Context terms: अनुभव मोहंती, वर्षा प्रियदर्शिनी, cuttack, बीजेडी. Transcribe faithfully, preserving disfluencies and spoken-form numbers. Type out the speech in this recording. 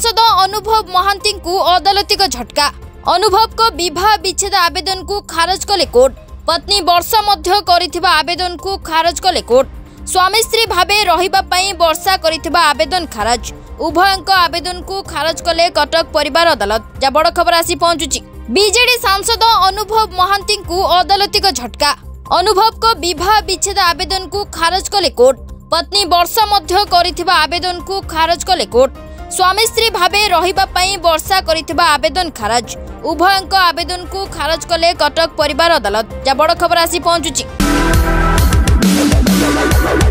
सांसद अनुभव मोहंती को अदालतिक झटका। अनुभव को विवाह विच्छेद आवेदन को खारज कले कोर्ट। पत्नी वर्षा मध्य करिथिबा आवेदन को खारज कले कोर्ट। स्वामी स्त्री भावे रहिबा पई वर्षा करिथिबा आवेदन खारज। उभयंक आवेदन को खारज कले कटक परिवार अदालत। जा बड़ खबर आसी पहुंचुची। बीजेडी सांसद अनुभव मोहंती को अदालतिक झटका। अनुभव को विवाह विच्छेद आवेदन को खारज कले कोर्ट। पत्नी वर्षा मध्य करिथिबा आवेदन को खारज कले कोर्ट। स्वामी स्त्री भावे रहिबा पई वर्षा करिथिबा आवेदन खारज। उभयंक आवेदन को खारज कले कटक परिवार अदालत। जा बड़ खबर आसी पहुंचुची।